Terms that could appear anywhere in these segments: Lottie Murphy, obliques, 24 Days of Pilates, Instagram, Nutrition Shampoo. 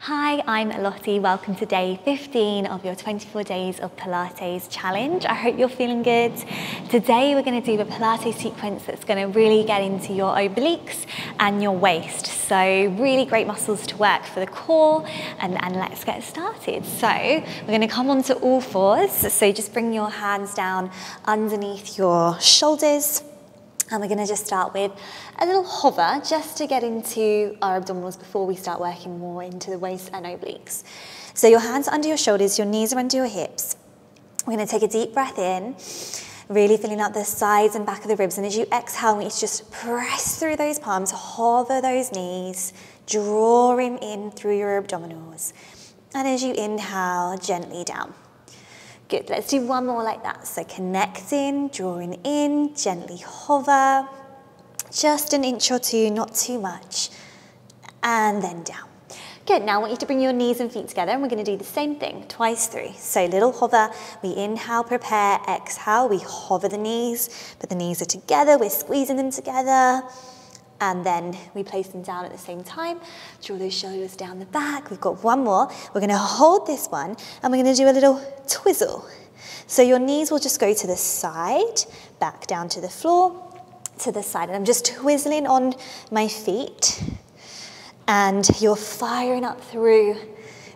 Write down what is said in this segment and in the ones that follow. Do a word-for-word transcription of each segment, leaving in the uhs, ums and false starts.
Hi, I'm Lottie. Welcome to day fifteen of your twenty-four days of Pilates challenge. I hope you're feeling good. Today we're going to do a Pilates sequence that's going to really get into your obliques and your waist. So really great muscles to work for the core, and, and let's get started. So we're going to come onto all fours. So just bring your hands down underneath your shoulders. And we're going to just start with a little hover just to get into our abdominals before we start working more into the waist and obliques. So your hands are under your shoulders, your knees are under your hips. We're going to take a deep breath in, really filling up the sides and back of the ribs. And as you exhale, we need to just press through those palms, hover those knees, drawing in through your abdominals. And as you inhale, gently down. Good, let's do one more like that. So connecting, drawing in, gently hover, just an inch or two, not too much, and then down. Good, now I want you to bring your knees and feet together, and we're gonna do the same thing, twice through. So little hover, we inhale, prepare, exhale, we hover the knees, but the knees are together, we're squeezing them together, and then we place them down at the same time. Draw those shoulders down the back. We've got one more. We're gonna hold this one and we're gonna do a little twizzle. So your knees will just go to the side, back down to the floor, to the side. And I'm just twizzling on my feet. And you're firing up through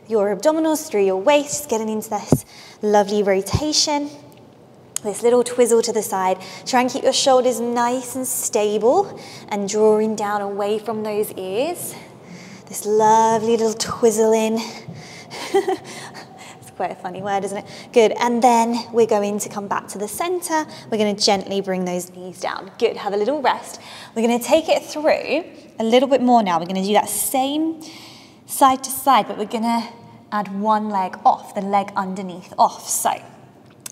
your abdominals, through your waist, getting into this lovely rotation. This little twizzle to the side. Try and keep your shoulders nice and stable and drawing down away from those ears. This lovely little twizzle in. It's quite a funny word, isn't it? Good, and then we're going to come back to the center. We're gonna gently bring those knees down. Good, have a little rest. We're gonna take it through a little bit more now. We're gonna do that same side to side, but we're gonna add one leg off, the leg underneath off, so.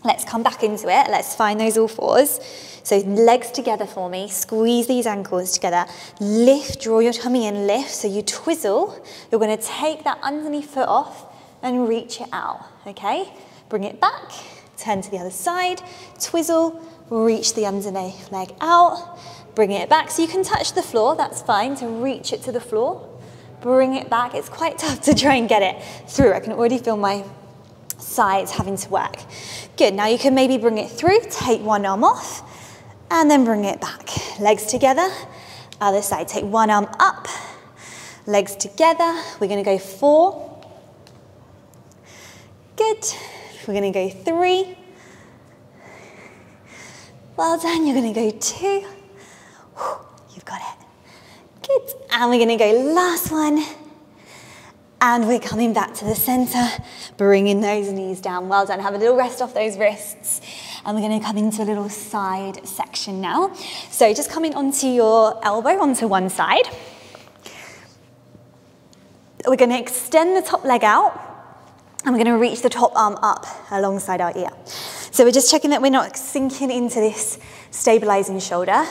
Let's come back into it. Let's find those all fours. So legs together for me. Squeeze these ankles together. Lift, draw your tummy in, lift. So you twizzle. You're going to take that underneath foot off and reach it out, okay? Bring it back, turn to the other side, twizzle, reach the underneath leg out, bring it back. So you can touch the floor, that's fine, to reach it to the floor. Bring it back. It's quite tough to try and get it through. I can already feel my sides having to work. Good, now you can maybe bring it through, take one arm off, and then bring it back. Legs together, other side. Take one arm up, legs together. We're gonna go four. Good, we're gonna go three. Well done, you're gonna go two. Whew, you've got it. Good, and we're gonna go last one. And we're coming back to the center, bringing those knees down. Well done, have a little rest off those wrists. And we're gonna come into a little side section now. So just coming onto your elbow, onto one side. We're gonna extend the top leg out and we're gonna reach the top arm up alongside our ear. So we're just checking that we're not sinking into this stabilizing shoulder.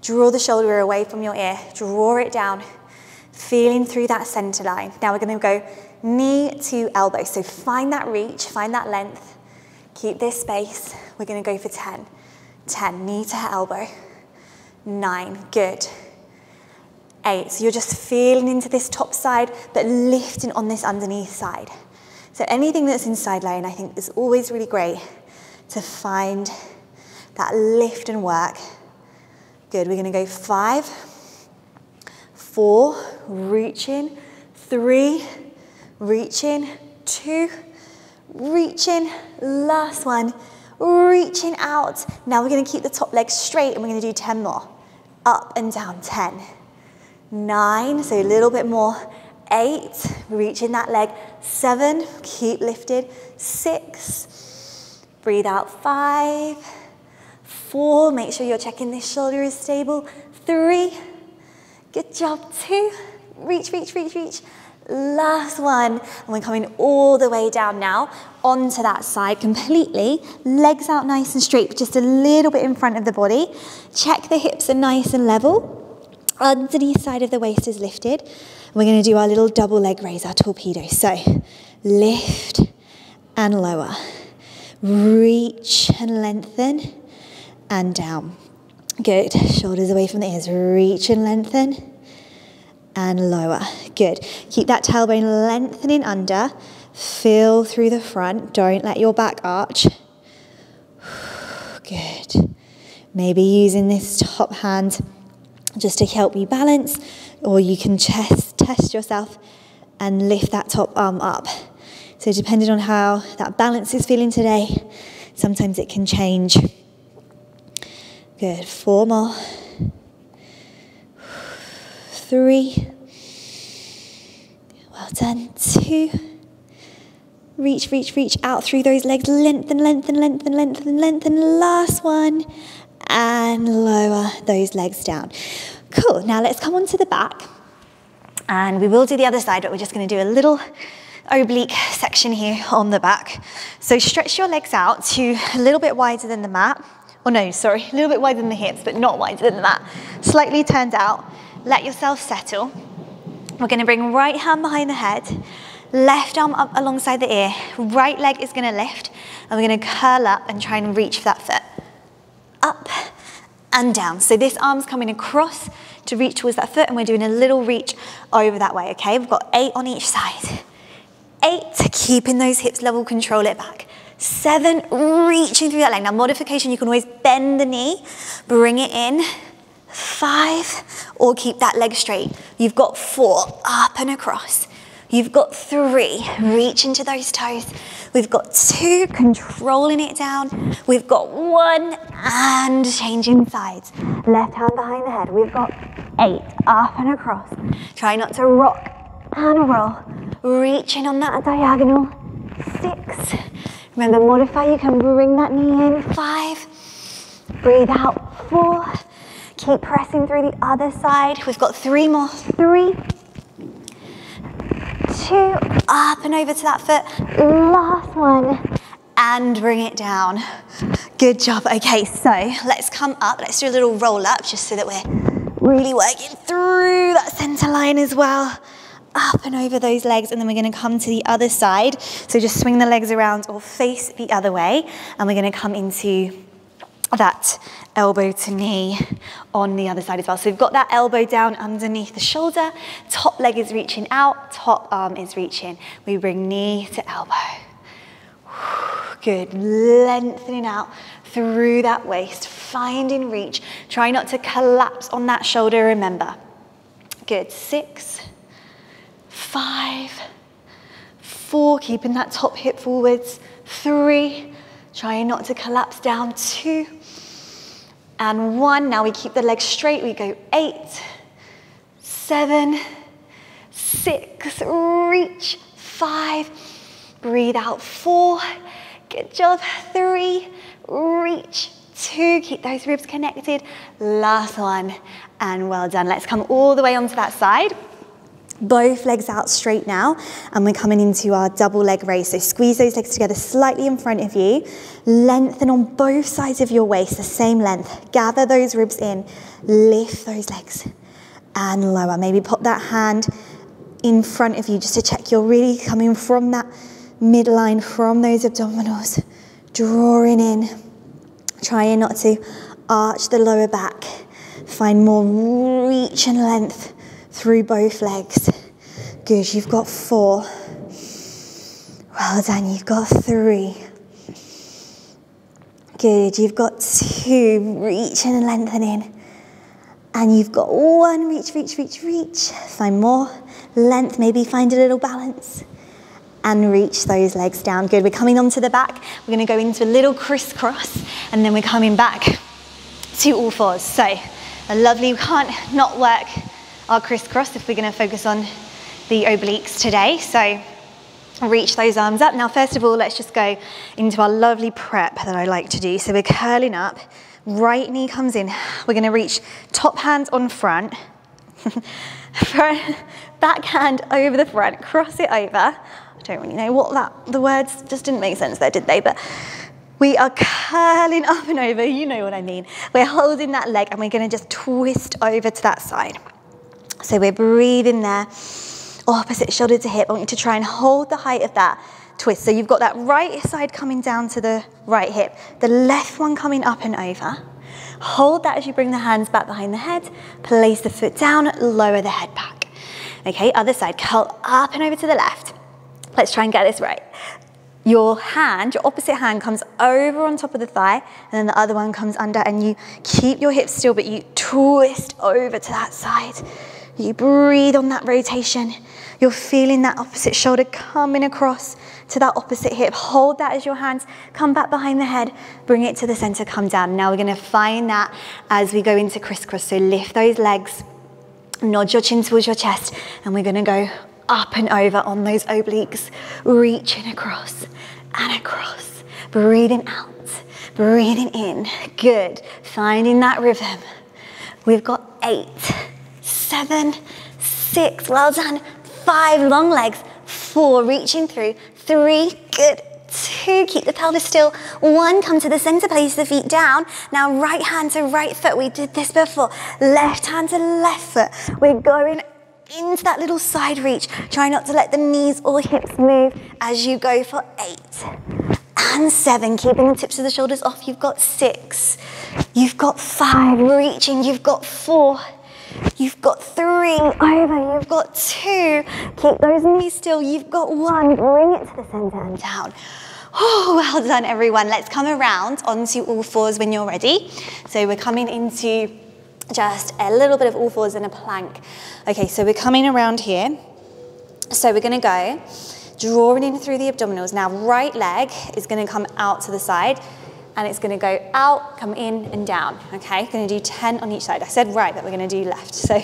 Draw the shoulder away from your ear, draw it down, feeling through that center line. Now we're gonna go knee to elbow. So find that reach, find that length, keep this space. We're gonna go for ten, ten, knee to elbow, nine, good, eight. So you're just feeling into this top side, but lifting on this underneath side. So anything that's in sideline, I think is always really great to find that lift and work. Good, we're gonna go five, four, reach in, three, reach in, two, reach in, last one, reaching out. Now we're gonna keep the top leg straight and we're gonna do ten more. Up and down, ten, nine, so a little bit more, eight, reaching that leg, seven, keep lifted, six, breathe out, five, four, make sure you're checking this shoulder is stable, three, good job, two, reach, reach, reach, reach. Last one, and we're coming all the way down now, onto that side completely. Legs out nice and straight, but just a little bit in front of the body. Check the hips are nice and level. Underneath side of the waist is lifted. We're gonna do our little double leg raise, our torpedo. So, lift and lower. Reach and lengthen, and down. Good, shoulders away from the ears, reach and lengthen, and lower. Good. Keep that tailbone lengthening under. Feel through the front. Don't let your back arch. Good. Maybe using this top hand just to help you balance, or you can chest test yourself and lift that top arm up. So depending on how that balance is feeling today, sometimes it can change. Good, four more. Three. Well done, two. Reach, reach, reach out through those legs. Lengthen, lengthen, lengthen, lengthen, lengthen. Last one. And lower those legs down. Cool, now let's come onto the back. And we will do the other side, but we're just gonna do a little oblique section here on the back. So stretch your legs out to a little bit wider than the mat. Oh no, sorry, a little bit wider than the hips, but not wider than the mat. Slightly turned out, let yourself settle. We're gonna bring right hand behind the head, left arm up alongside the ear, right leg is gonna lift, and we're gonna curl up and try and reach for that foot. Up and down. So this arm's coming across to reach towards that foot, and we're doing a little reach over that way, okay? We've got eight on each side. Eight, keeping those hips level, control it back. Seven, reaching through that leg. Now modification, you can always bend the knee, bring it in. Five, or keep that leg straight. You've got four, up and across. You've got three, reach into those toes. We've got two, controlling it down. We've got one, and changing sides. Left hand behind the head. We've got eight, up and across. Try not to rock and roll. Reaching on that diagonal. Six, remember modify, you can bring that knee in. Five, breathe out. Four, keep pressing through the other side. We've got three more, three. Two, up and over to that foot. Last one, and bring it down. Good job. Okay, so let's come up. Let's do a little roll up just so that we're really working through that center line as well. Up and over those legs, and then we're going to come to the other side. So just swing the legs around or face the other way, and we're going to come into that elbow to knee on the other side as well. So we've got that elbow down underneath the shoulder, top leg is reaching out, top arm is reaching. We bring knee to elbow. Good, lengthening out through that waist, finding reach. Try not to collapse on that shoulder, remember. Good, six, five, four, keeping that top hip forwards, three, trying not to collapse down, two, and one. Now we keep the legs straight, we go eight, seven, six, reach, five, breathe out, four, good job, three, reach, two, keep those ribs connected, last one, and well done. Let's come all the way onto that side. Both legs out straight now, and we're coming into our double leg raise. So squeeze those legs together slightly in front of you. Lengthen on both sides of your waist, the same length. Gather those ribs in, lift those legs, and lower. Maybe pop that hand in front of you just to check you're really coming from that midline, from those abdominals. Drawing in, trying not to arch the lower back. Find more reach and length through both legs. Good, you've got four. Well done, you've got three. Good, you've got two, reaching and lengthening. And you've got one, reach, reach, reach, reach. Find more length, maybe find a little balance. And reach those legs down. Good, we're coming onto the back. We're gonna go into a little crisscross, and then we're coming back to all fours. So, a lovely, we can't not work our crisscross if we're going to focus on the obliques today. So reach those arms up. Now first of all, let's just go into our lovely prep that I like to do. So we're curling up, right knee comes in, we're going to reach top hand on front, front back hand over the front, cross it over. I don't really know what that, the words just didn't make sense there, did they? But we are curling up and over, you know what I mean. We're holding that leg, and we're going to just twist over to that side. So we're breathing there, opposite shoulder to hip. I want you to try and hold the height of that twist. So you've got that right side coming down to the right hip, the left one coming up and over. Hold that as you bring the hands back behind the head, place the foot down, lower the head back. Okay, other side, curl up and over to the left. Let's try and get this right. Your hand, your opposite hand comes over on top of the thigh, and then the other one comes under, and you keep your hips still, but you twist over to that side. You breathe on that rotation. You're feeling that opposite shoulder coming across to that opposite hip. Hold that as your hands come back behind the head, bring it to the center, come down. Now we're gonna find that as we go into crisscross. So lift those legs, nod your chin towards your chest, and we're gonna go up and over on those obliques, reaching across and across, breathing out, breathing in. Good, finding that rhythm. We've got eight, seven, six, well done. Five, long legs, four, reaching through, three, good, two, keep the pelvis still, one, come to the center, place the feet down. Now right hand to right foot, we did this before, left hand to left foot. We're going into that little side reach. Try not to let the knees or hips move as you go for eight and seven, keeping the tips of the shoulders off. You've got six, you've got five, reaching, you've got four, you've got three, over, you've got two, keep those knees still, you've got one, bring it to the center and down. Oh, well done everyone. Let's come around onto all fours when you're ready. So we're coming into just a little bit of all fours in a plank. Okay, so we're coming around here. So we're gonna go, drawing in through the abdominals. Now, right leg is gonna come out to the side, and it's gonna go out, come in and down, okay? Gonna do ten on each side. I said right, but we're gonna do left. So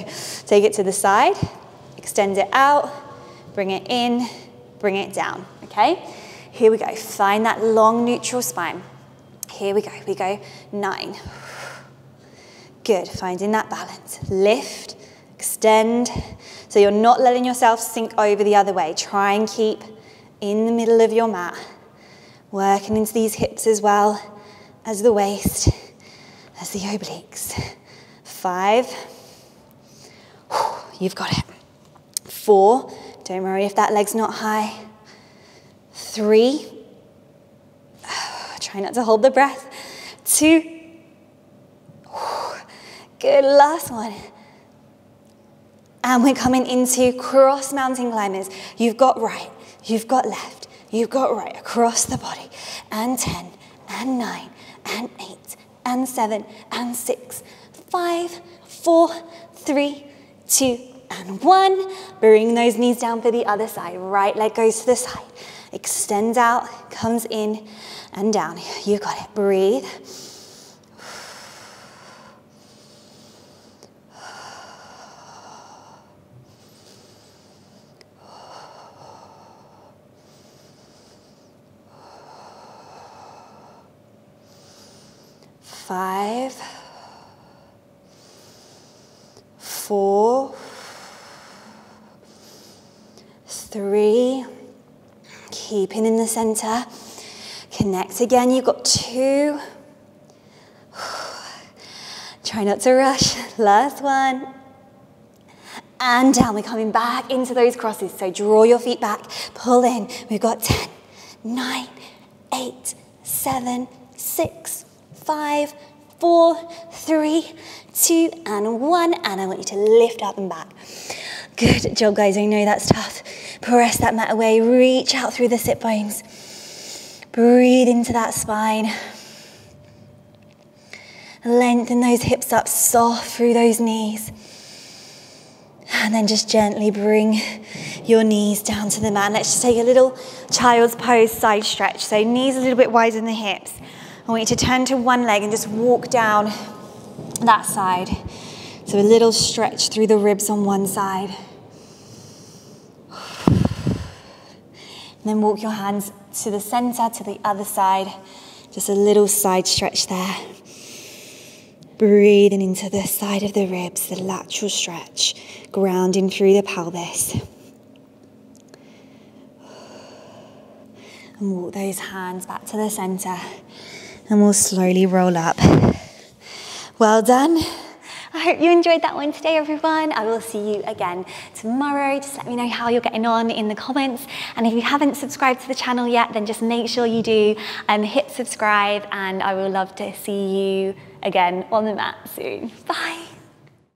take it to the side, extend it out, bring it in, bring it down, okay? Here we go, find that long neutral spine. Here we go, we go nine. Good, finding that balance. Lift, extend, so you're not letting yourself sink over the other way. Try and keep in the middle of your mat, working into these hips as well as the waist, as the obliques. Five, you've got it. Four, don't worry if that leg's not high. Three, try not to hold the breath. Two, good, last one. And we're coming into cross mountain climbers. You've got right, you've got left, you've got right across the body. And ten, and nine, and eight, and seven, and six, five, four, three, two, and one. Bring those knees down for the other side. Right leg goes to the side. Extends out, comes in and down. You got it, breathe. Five, four, three, keeping in the center, connect again, you've got two, try not to rush, last one, and down, we're coming back into those crosses, so draw your feet back, pull in, we've got ten, nine, eight, seven, six, five, four, three, two, and one. And I want you to lift up and back. Good job, guys. I know that's tough. Press that mat away. Reach out through the sit bones. Breathe into that spine. Lengthen those hips up, soft through those knees. And then just gently bring your knees down to the mat. Let's just take a little child's pose side stretch. So knees a little bit wider than the hips. I want you to turn to one leg and just walk down that side. So a little stretch through the ribs on one side. And then walk your hands to the center, to the other side. Just a little side stretch there. Breathing into the side of the ribs, the lateral stretch, grounding through the pelvis. And walk those hands back to the center. And we'll slowly roll up. Well done. I hope you enjoyed that one today, everyone. I will see you again tomorrow. Just let me know how you're getting on in the comments. And if you haven't subscribed to the channel yet, then just make sure you do and hit subscribe. And I will love to see you again on the mat soon. Bye.